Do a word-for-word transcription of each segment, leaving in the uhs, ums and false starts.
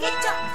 Oh yeah!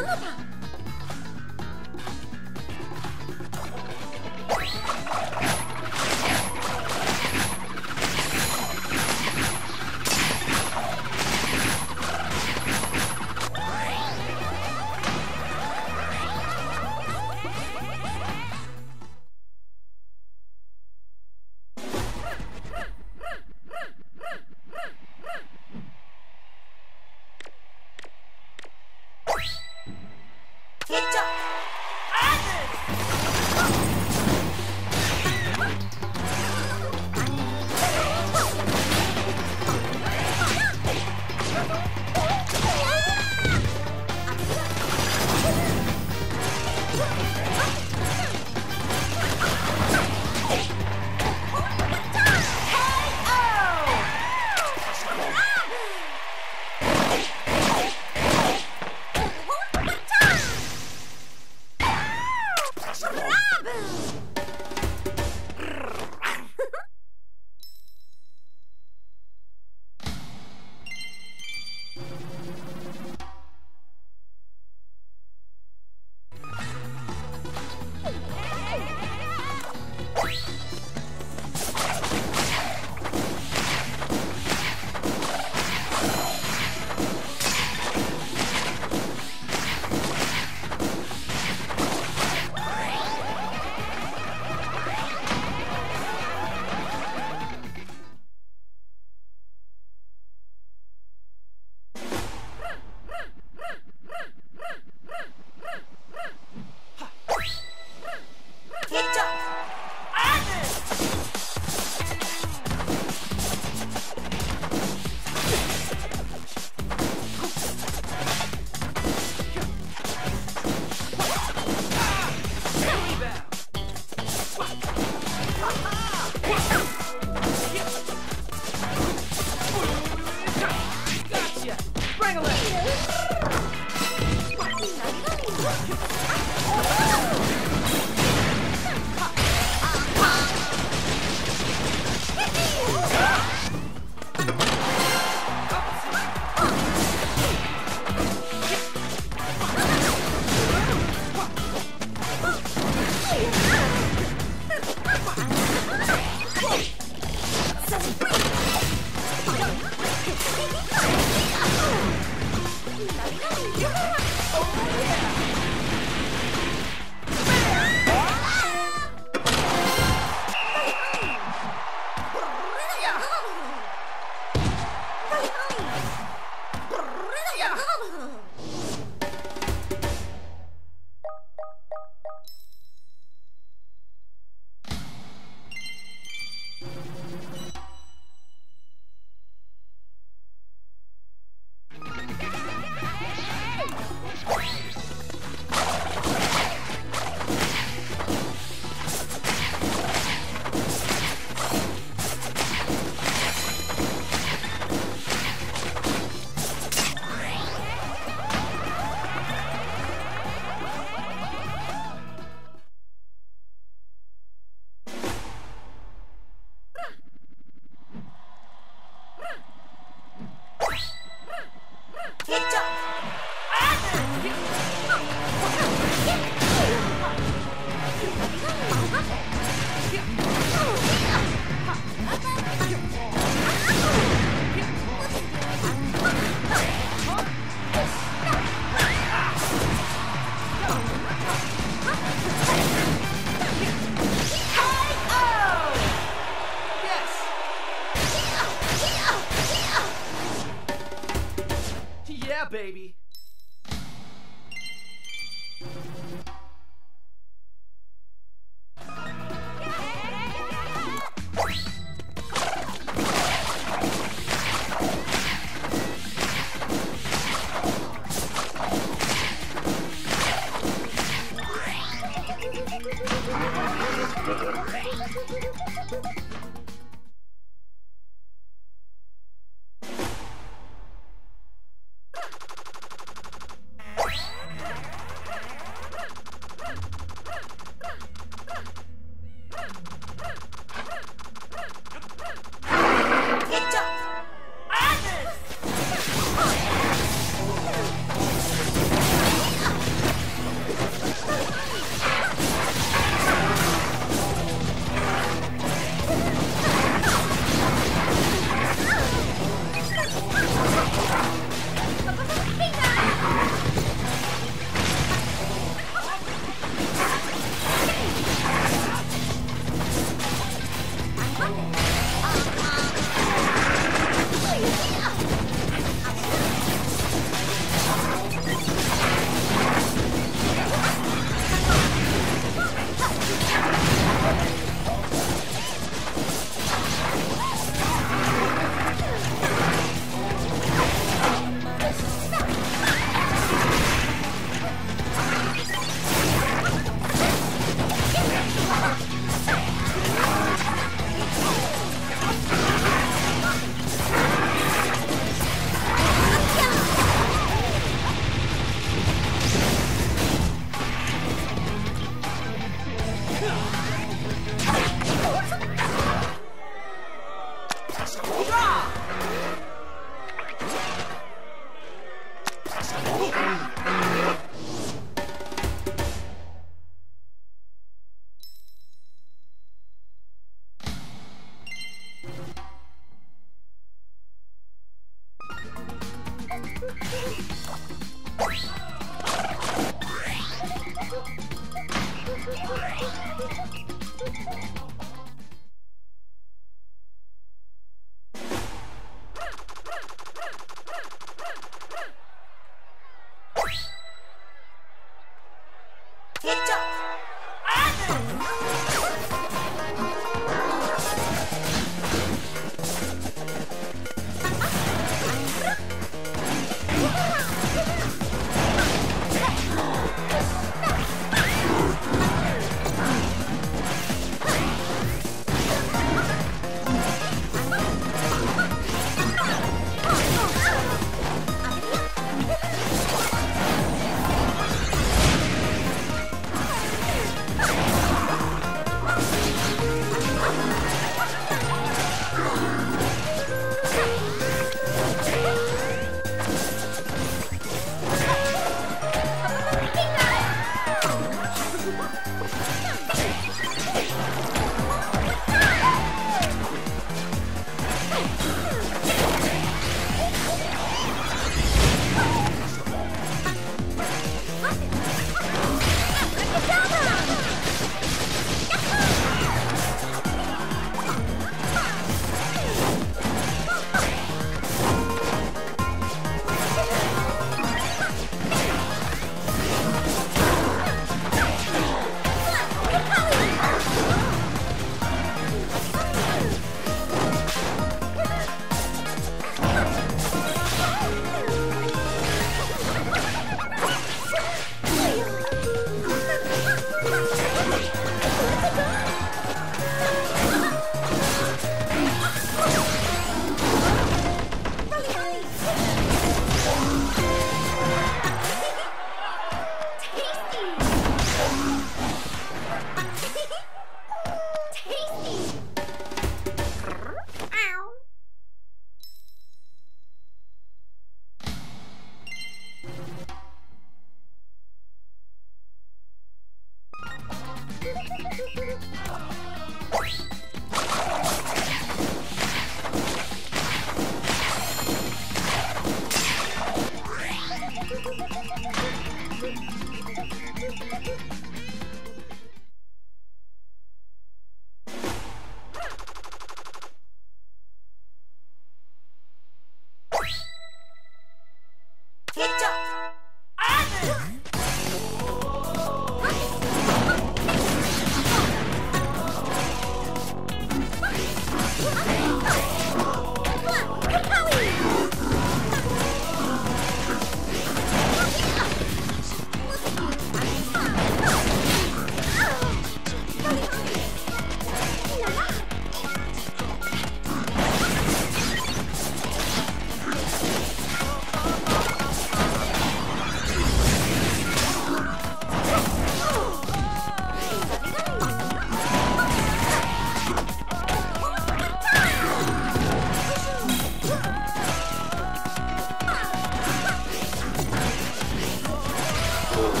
Oh,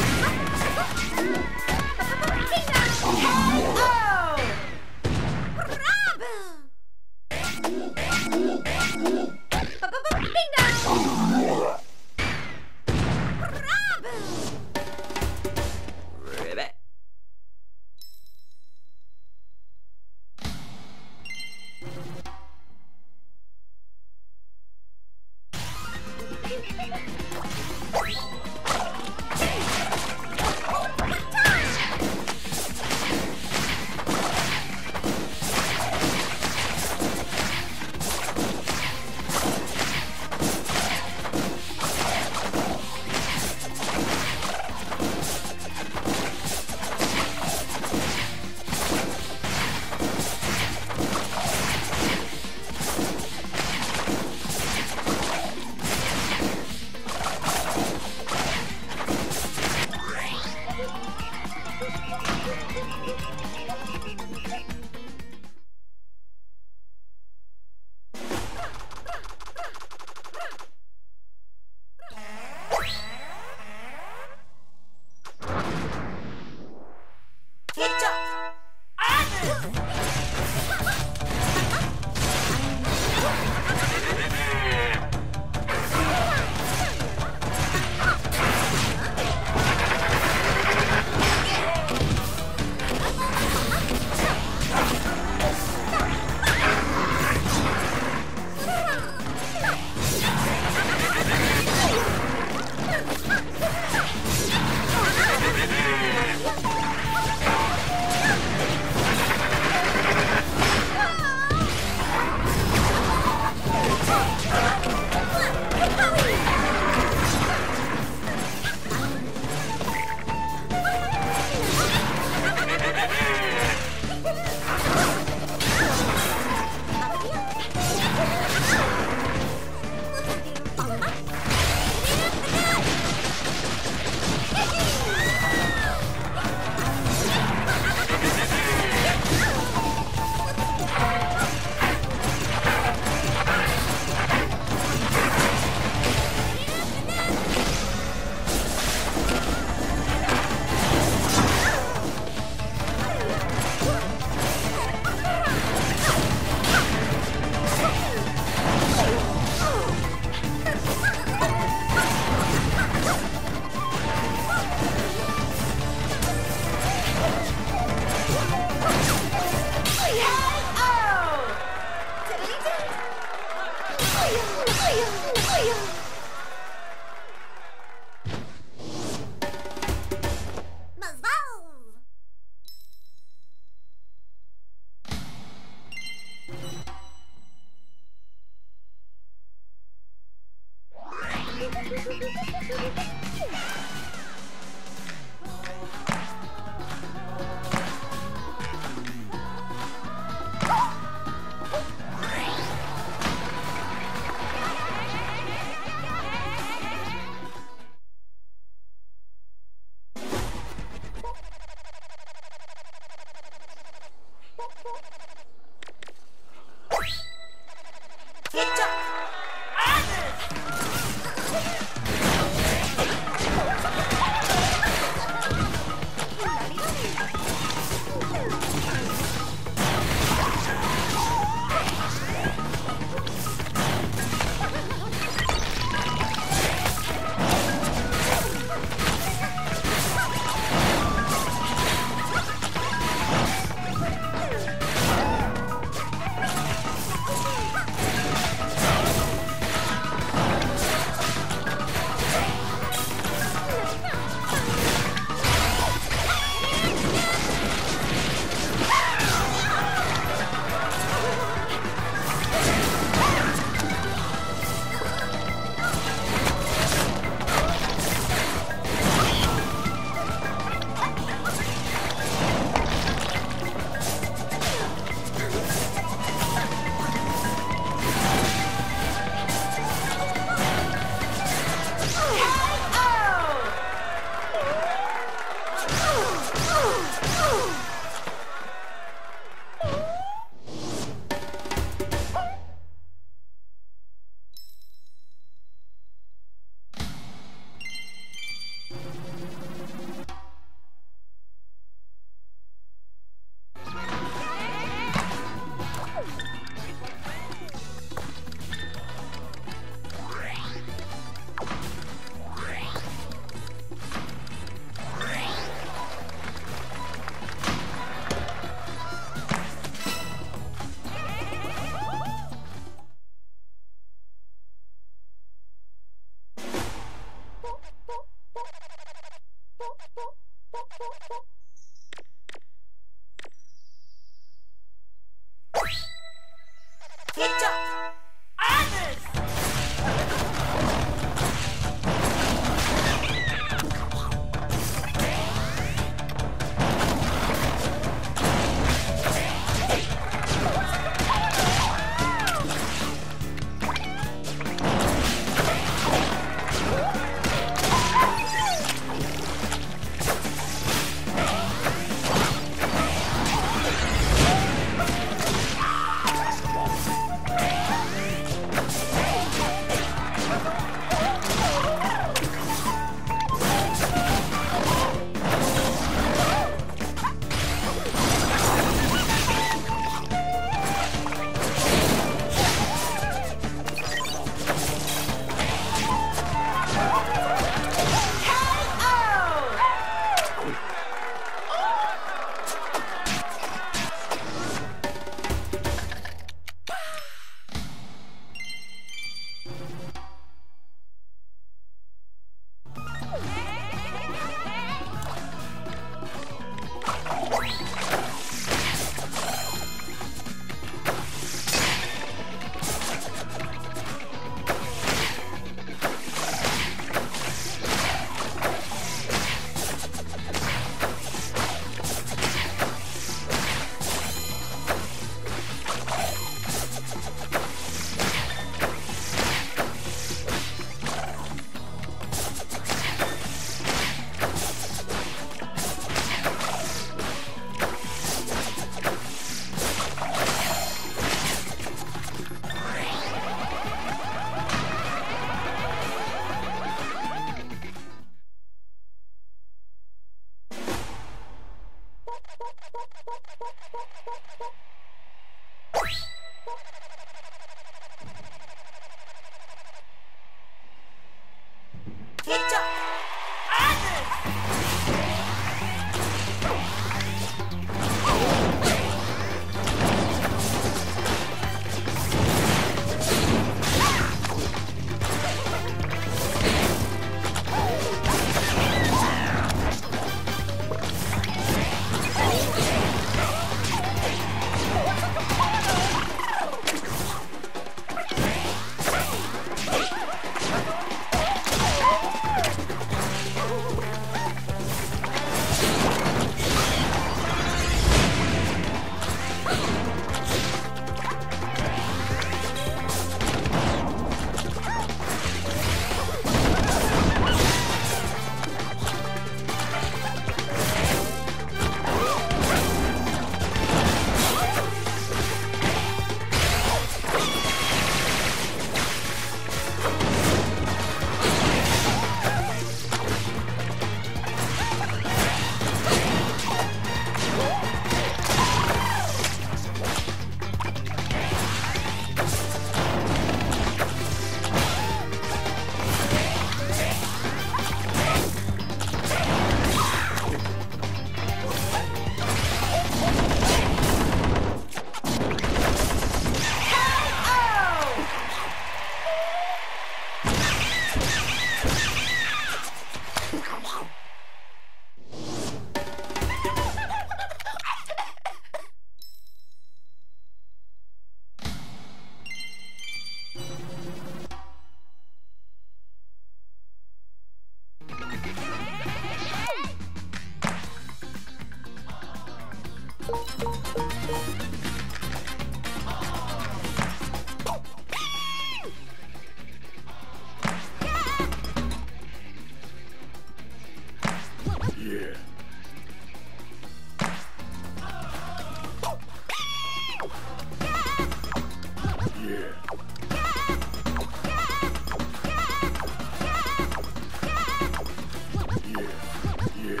Yeah.